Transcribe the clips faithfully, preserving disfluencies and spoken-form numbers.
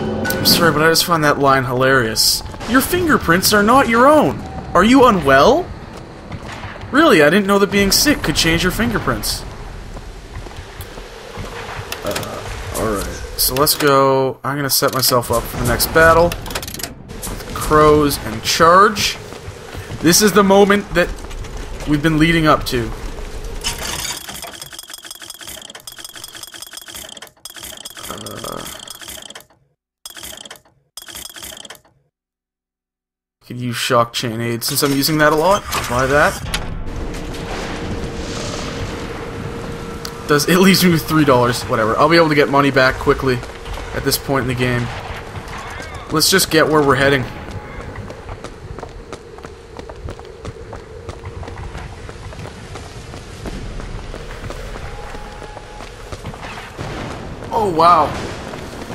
I'm sorry, but I just find that line hilarious. Your fingerprints are not your own! Are you unwell? Really, I didn't know that being sick could change your fingerprints. Uh, alright. So let's go... I'm gonna set myself up for the next battle. With crows and charge. This is the moment that we've been leading up to. Could use shock chain aid since I'm using that a lot. I'll buy that. Does it leaves me with three dollars? Whatever. I'll be able to get money back quickly at this point in the game. Let's just get where we're heading. Oh wow!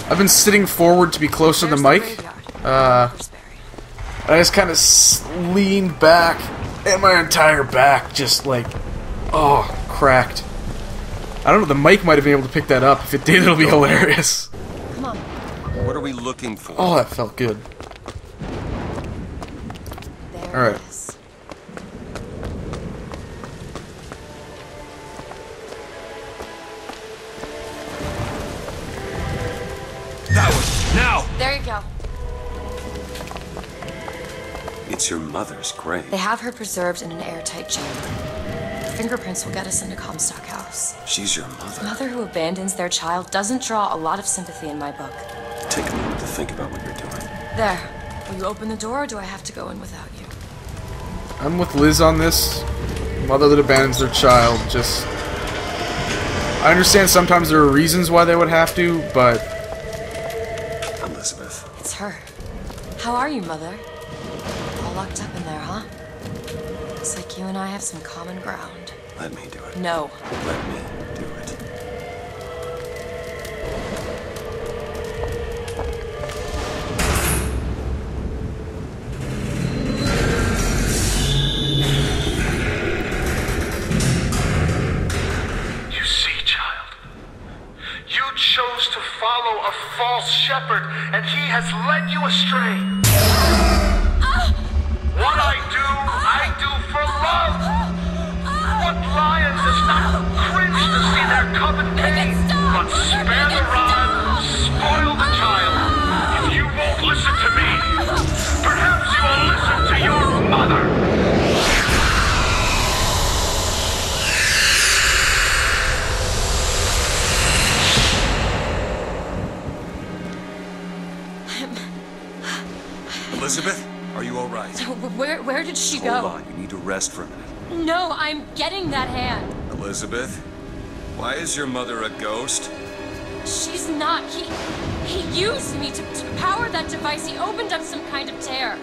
I've been sitting forward to be close to the mic. Uh. I just kind of leaned back, and my entire back just, like, oh, cracked. I don't know, the mic might have been able to pick that up. If it did, it'll be hilarious. Come on. What are we looking for? Oh, that felt good. Alright. That was... Now! There you go. It's your mother's grave. They have her preserved in an airtight chamber. Fingerprints will get us into Comstock House. She's your mother. A mother who abandons their child doesn't draw a lot of sympathy in my book. Take a moment to think about what you're doing. There. Will you open the door, or do I have to go in without you? I'm with Liz on this. Mother that abandons their child. Just... I understand sometimes there are reasons why they would have to, but... Elizabeth. It's her. How are you, Mother? Locked up in there, huh? Looks like you and I have some common ground. Let me do it. No. Let me do it. You see, child, you chose to follow a false shepherd, and he has led you astray. What I do, I do for love. What lion does not cringe to see their coven pain, but spare the rod, spoil the child. If you won't listen to me, perhaps you will listen to your mother. Elizabeth? Are you all right? Where, where did she go? Hold on, you need to rest for a minute. No, I'm getting that hand. Elizabeth, why is your mother a ghost? She's not. He, he used me to, to power that device. He opened up some kind of tear.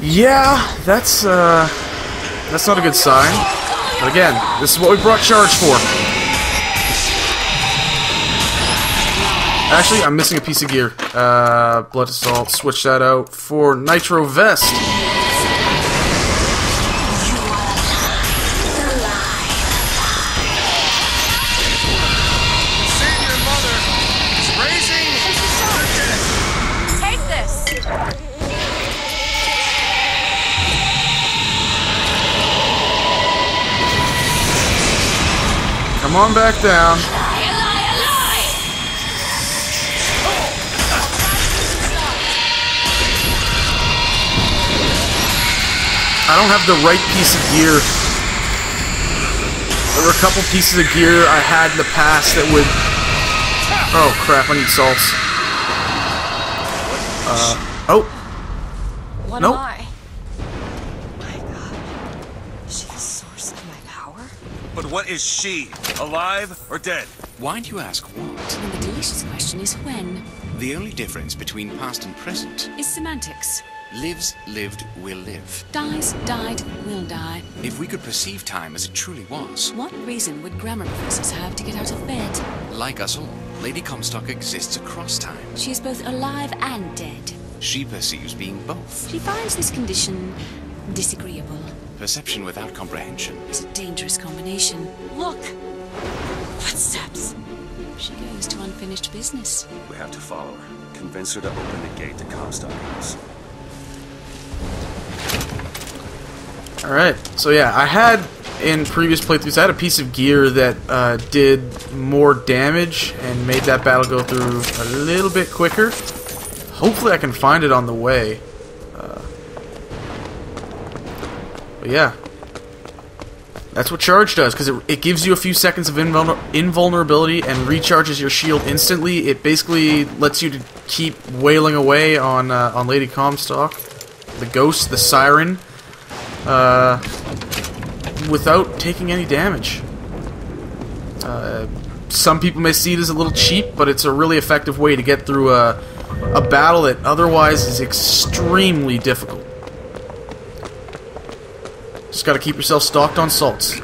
Yeah, that's, uh, that's not a good sign. But again, this is what we brought Charge for. Actually, I'm missing a piece of gear. Uh, blood assault. Switch that out for nitro vest. Senior mother is raising. Take this. Come on back down. I don't have the right piece of gear. There were a couple pieces of gear I had in the past that would... Oh, crap, I need salts. Uh, oh. What nope. am I? My God. She's the source of my power? But what is she? Alive or dead? Why do you ask what? And the delicious question is when. The only difference between past and present... is semantics. Lives, lived, will live. Dies, died, will die. If we could perceive time as it truly was... What reason would grammar professors have to get out of bed? Like us all, Lady Comstock exists across time. She is both alive and dead. She perceives being both. She finds this condition disagreeable. Perception without comprehension is a dangerous combination. Look! Footsteps! She goes to unfinished business. We have to follow her. Convince her to open the gate to Comstock House. Alright, so yeah, I had, in previous playthroughs, I had a piece of gear that uh, did more damage and made that battle go through a little bit quicker. Hopefully I can find it on the way. Uh, but yeah. That's what charge does, because it, it gives you a few seconds of invulner invulnerability and recharges your shield instantly. It basically lets you to keep wailing away on uh, on Lady Comstock, the ghost, the siren, uh, without taking any damage. Uh, some people may see it as a little cheap, but it's a really effective way to get through a, a battle that otherwise is extremely difficult. Just gotta keep yourself stocked on salts.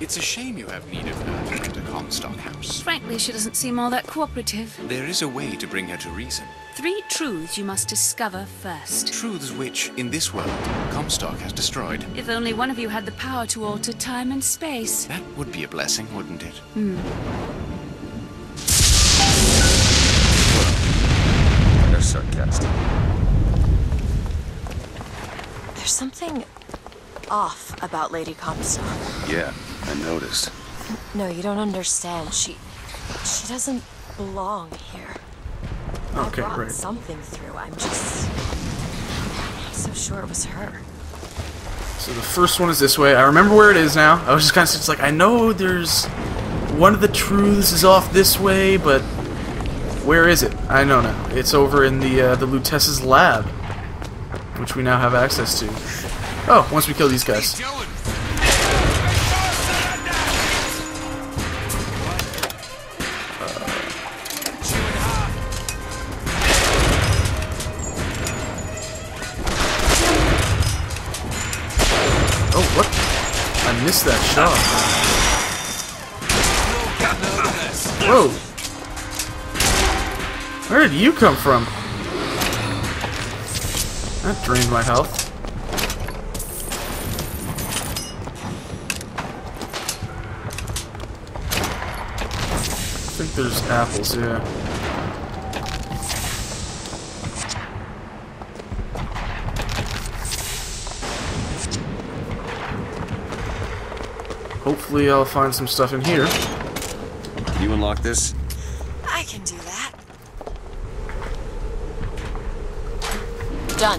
It's a shame you have need of her to get to Comstock House. Frankly, she doesn't seem all that cooperative. There is a way to bring her to reason. Three truths you must discover first. Truths which, in this world, Comstock has destroyed. If only one of you had the power to alter time and space. That would be a blessing, wouldn't it? Hmm. Sarcastic. There's something off about Lady Comstock. Yeah, I noticed. No, you don't understand. She she doesn't belong here. Okay, I brought great. something through. I'm just not so sure it was her. So the first one is this way. I remember where it is now. I was just kind of just like, I know there's one of the truths is off this way, but where is it? I know now. It's over in the uh, the Lutece's lab, which we now have access to. Oh, once we kill these guys. Uh, oh, what? I missed that shot. Whoa. Where did you come from? That drained my health. I think there's apples, yeah. Hopefully I'll find some stuff in here. You unlock this? I can do that. Done.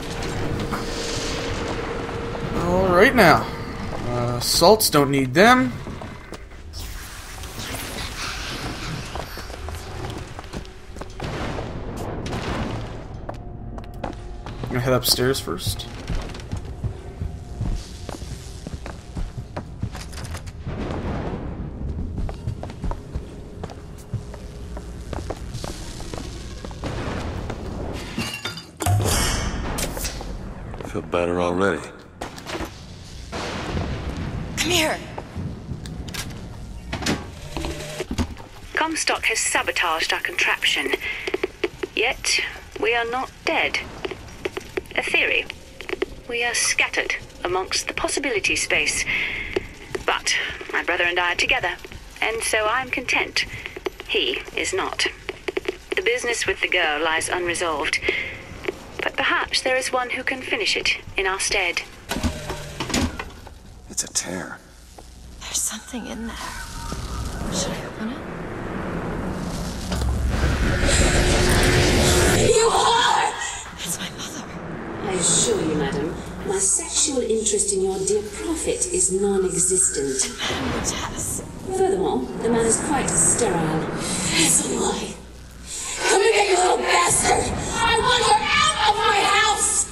All right now. Uh, salts, don't need them. I'm gonna head upstairs first. Feel better already. Come here. Comstock has sabotaged our contraption. Yet, we are not dead. A theory. We are scattered amongst the possibility space. But my brother and I are together, and so I'm content. He is not. The business with the girl lies unresolved. But perhaps there is one who can finish it in our stead. It's a tear. There's something in there. Should I open it? You are! It's my mother. I assure you, madam, my sexual interest in your dear prophet is non-existent. Madam Lutece. Furthermore, the man is quite sterile. It's a lie. Come here, you little bastard! I want your ass! Of my house!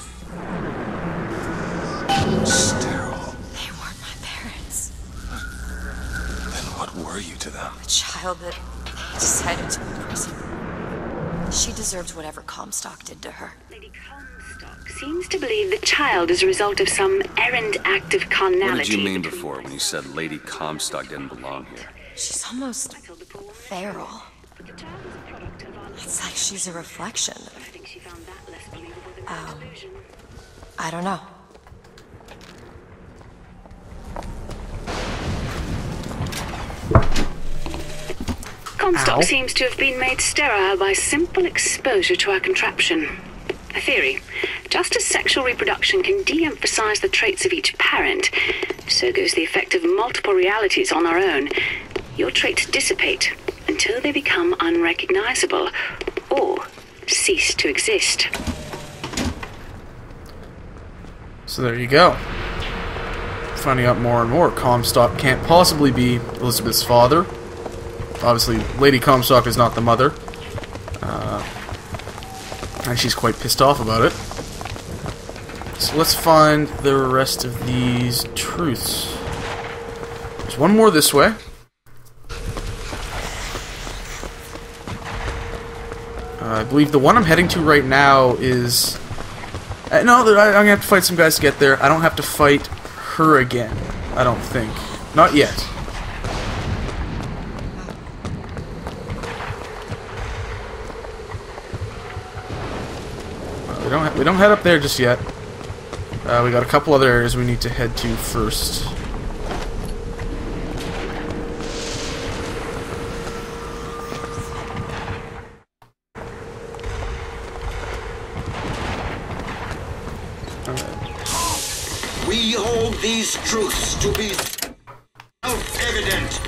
Sterile. They weren't my parents. Then what were you to them? A child that they decided to imprison. She deserved whatever Comstock did to her. Lady Comstock seems to believe the child is a result of some errant act of carnality. What did you mean before when you said Lady Comstock didn't belong here? She's almost feral. It's like she's a reflection. Um, I don't know. Comstock Ow. seems to have been made sterile by simple exposure to our contraption. A theory. Just as sexual reproduction can de-emphasize the traits of each parent, so goes the effect of multiple realities on our own. Your traits dissipate until they become unrecognizable or cease to exist. So there you go. Finding out more and more, Comstock can't possibly be Elizabeth's father. Obviously, Lady Comstock is not the mother. Uh, and she's quite pissed off about it. So let's find the rest of these truths. There's one more this way. Uh, I believe the one I'm heading to right now is... Uh, no, I'm going to have to fight some guys to get there. I don't have to fight her again, I don't think. Not yet. We don't, we don't head up there just yet. Uh, we got a couple other areas we need to head to first. Right. We hold these truths to be self-evident.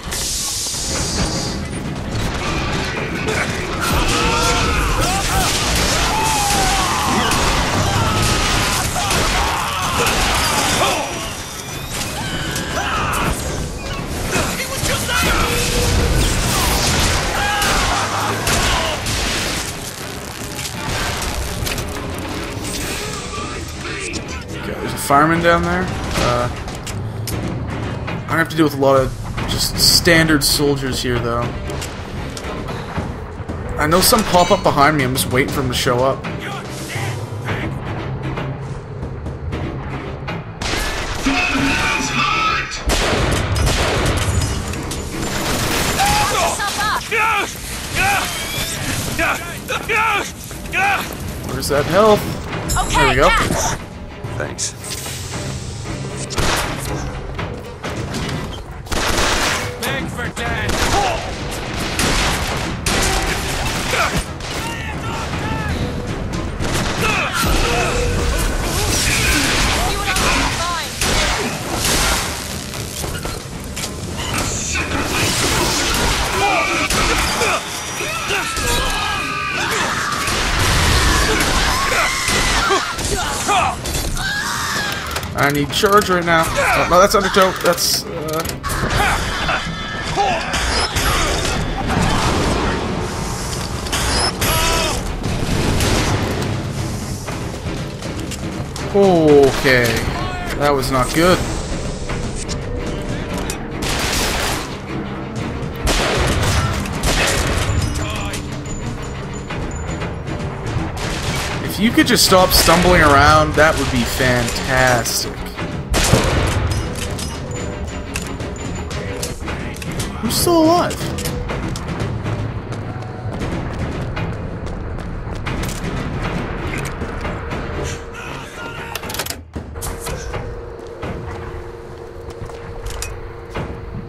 Fireman down there. Uh, I have to deal with a lot of just standard soldiers here, though. I know some pop up behind me. I'm just waiting for them to show up. Where's that health? There we go. Thanks. I need charge right now. Oh, no, that's Undertow. That's, uh... Okay. That was not good. You could just stop stumbling around, that would be fantastic. I'm still alive.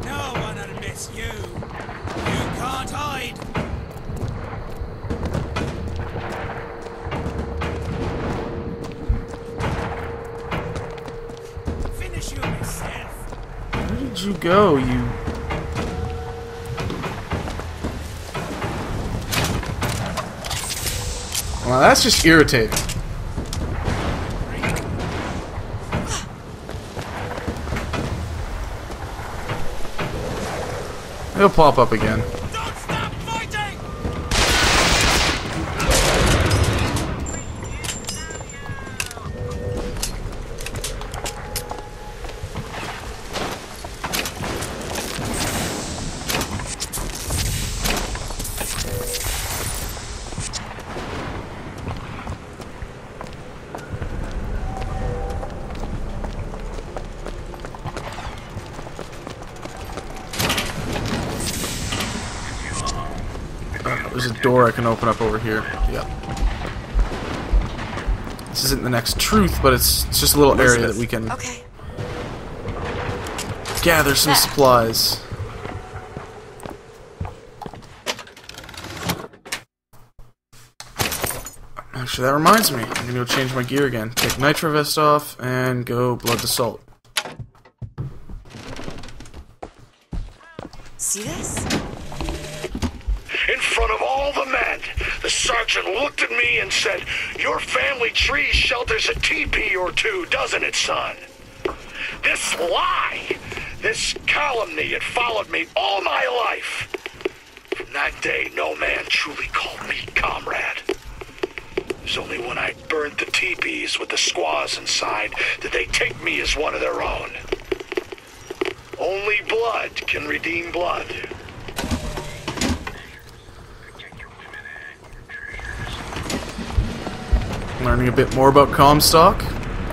No one admits you. You can't hide. You go, you. Well, that's just irritating. It'll pop up again. There's a door I can open up over here. Yeah. This isn't the next truth, but it's, it's just a little area that we can okay. gather some supplies. Actually, that reminds me. I'm gonna go change my gear again. Take nitro vest off and go blood the salt. See this? In front of all the men, the sergeant looked at me and said, "Your family tree shelters a teepee or two, doesn't it, son?" This lie, this calumny, it followed me all my life. From that day, no man truly called me comrade. It was only when I burnt the teepees with the squaws inside did they take me as one of their own. Only blood can redeem blood. Learning a bit more about Comstock.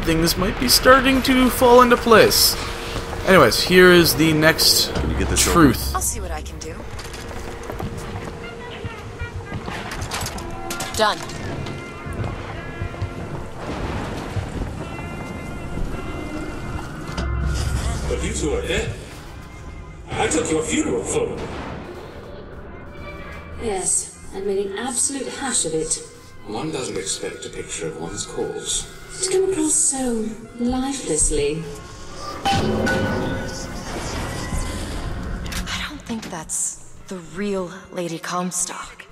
Things might be starting to fall into place. Anyways, here is the next can you get this truth. Over? I'll see what I can do. Done. But you two are dead. I took your funeral photo. Yes, I made an absolute hash of it. One doesn't expect a picture of one's corpse to come across so lifelessly. I don't think that's the real Lady Comstock.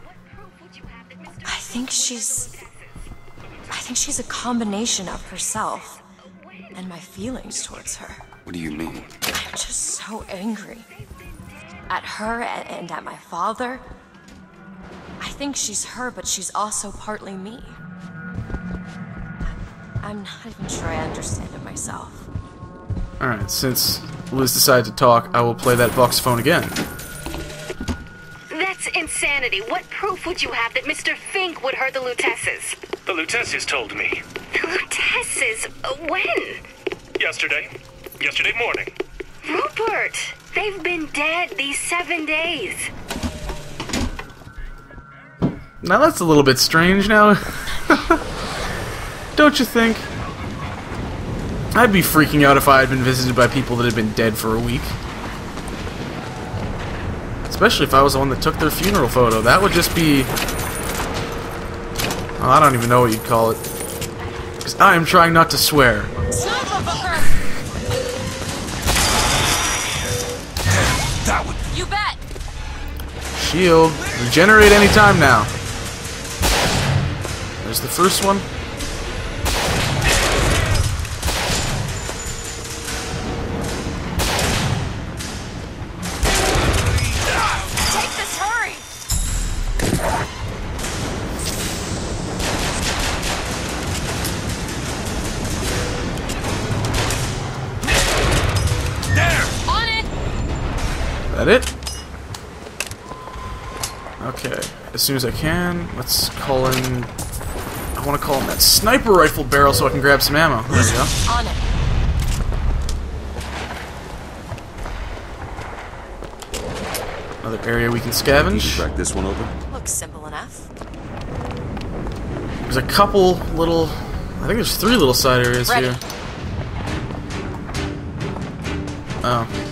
I think she's... I think she's a combination of herself and my feelings towards her. What do you mean? I'm just so angry. At her and at my father. I think she's her, but she's also partly me. I'm not even sure I understand it myself. Alright, since Liz decided to talk, I will play that Voxophone again. That's insanity. What proof would you have that Mister Fink would hurt the Luteces? The Luteces told me. The Luteces? When? Yesterday. Yesterday morning. Rupert! They've been dead these seven days. Now that's a little bit strange now. Don't you think? I'd be freaking out if I had been visited by people that had been dead for a week. Especially if I was the one that took their funeral photo. That would just be... Oh, I don't even know what you'd call it. Because I am trying not to swear. Sniper, Booker! That would... You bet! Shield. Regenerate any time now. There's the first one. As soon as I can, let's call in. I want to call in that sniper rifle barrel so I can grab some ammo. There we go. On it. Another area we can scavenge. Crack this one open. Looks simple enough. There's a couple little. I think there's three little side areas Ready. Here. Oh.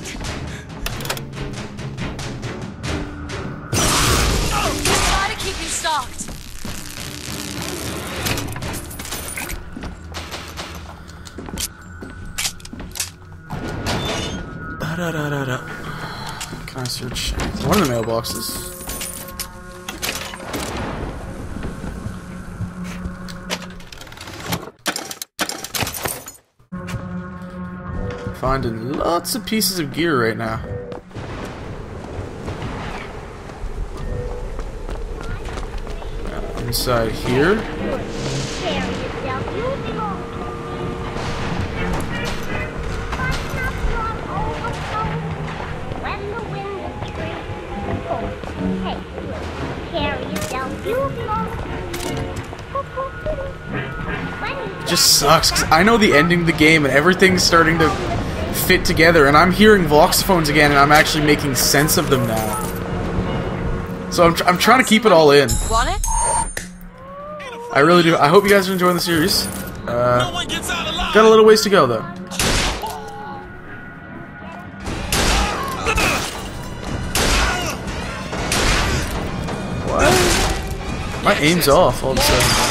Da, da, da, da. Can I search one of the mailboxes? Finding lots of pieces of gear right now. Inside here. It just sucks because I know the ending of the game and everything's starting to fit together, and I'm hearing voxophones again and I'm actually making sense of them now. So I'm, tr I'm trying to keep it all in. I really do. I hope you guys are enjoying the series. Uh, got a little ways to go though. My aim's off all of a sudden.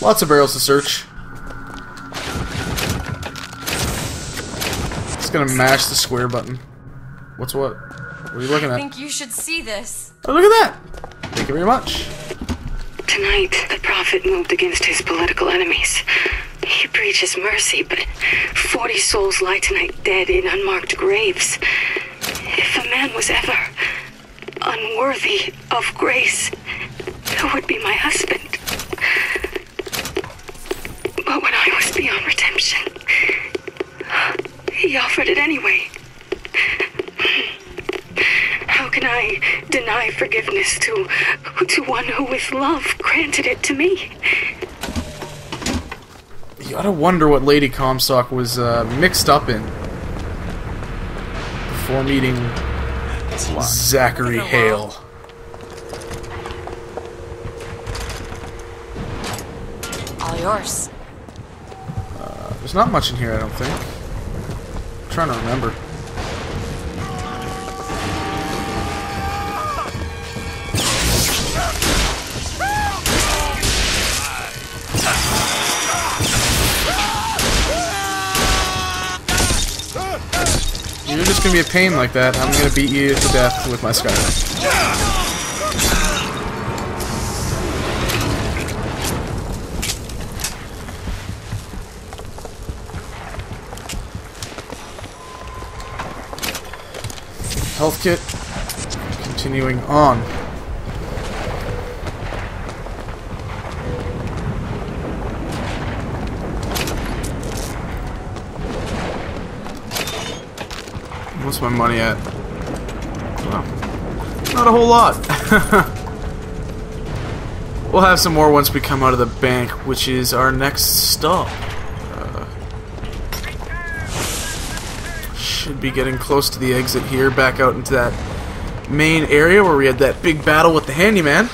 Lots of barrels to search. Just gonna mash the square button. What's what? What are you looking at? I think you should see this. Oh, look at that! Thank you very much. Tonight, the prophet moved against his political enemies. He preaches mercy, but forty souls lie tonight dead in unmarked graves. If a man was ever unworthy of grace, who would be my husband? But when I was beyond redemption, he offered it anyway. How can I deny forgiveness to, to one who with love granted it to me? You ought to wonder what Lady Comstock was uh, mixed up in before meeting Zachary Hale. All yours. Uh, there's not much in here, I don't think. I'm trying to remember. You're just gonna be a pain like that. I'm gonna beat you to death with my skyline. Health kit. Continuing on. What's my money at? Well, not a whole lot. We'll have some more once we come out of the bank, which is our next stop. Uh, should be getting close to the exit here, back out into that main area where we had that big battle with the handyman.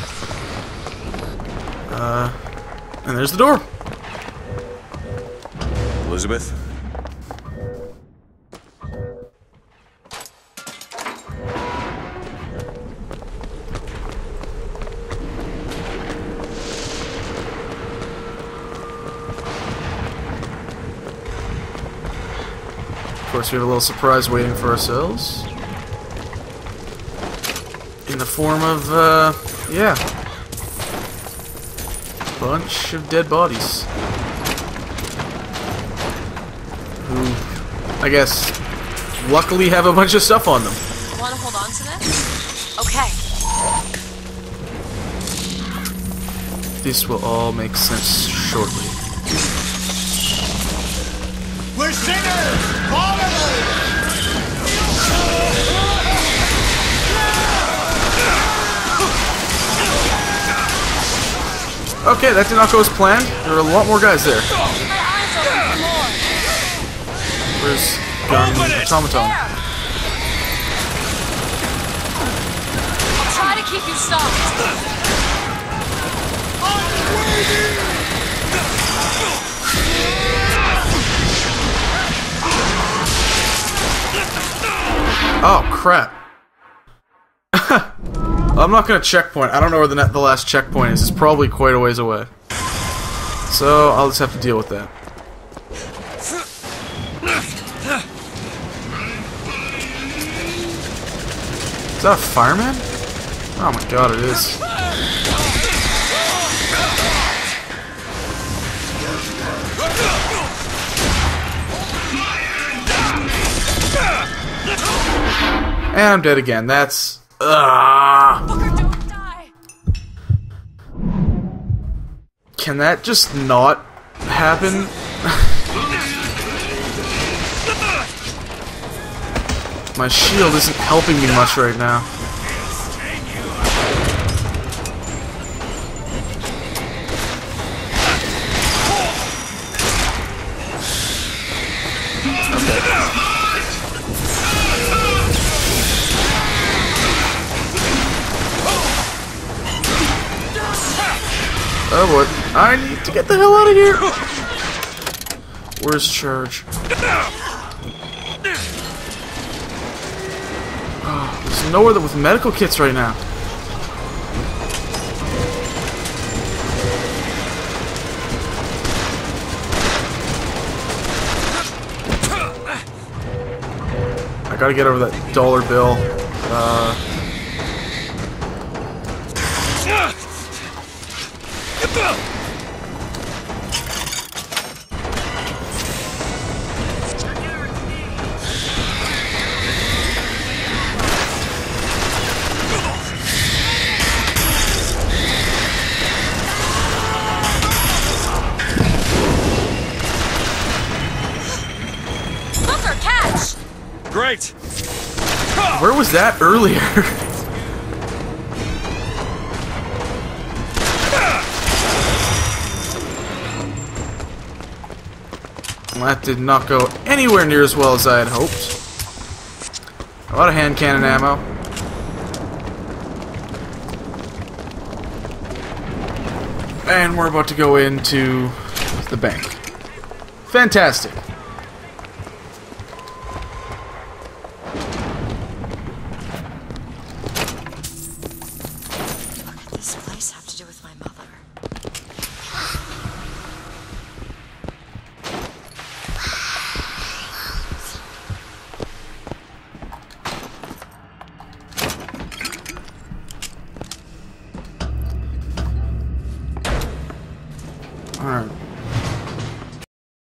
Uh, and there's the door. Elizabeth? Of course, we have a little surprise waiting for ourselves in the form of, uh, yeah, a bunch of dead bodies who, I guess, luckily have a bunch of stuff on them. Want to hold on to this? Okay. This will all make sense shortly. We're sinners! Okay, that did not go as planned. There are a lot more guys there. Where's Gun Automaton? I'll try to keep you stopped. Oh, crap. I'm not going to checkpoint. I don't know where the, the last checkpoint is. It's probably quite a ways away. So, I'll just have to deal with that. Is that a fireman? Oh my god, it is. And I'm dead again. That's uh, Booker, don't die. Can that just not happen? My shield isn't helping me much right now. Oh boy. I need to get the hell out of here! Where's charge? Oh, there's nowhere that with medical kits right now. I gotta get over that dollar bill. Uh... Where was that earlier? That did not go anywhere near as well as I had hoped. A lot of hand cannon ammo. And we're about to go into the bank. Fantastic.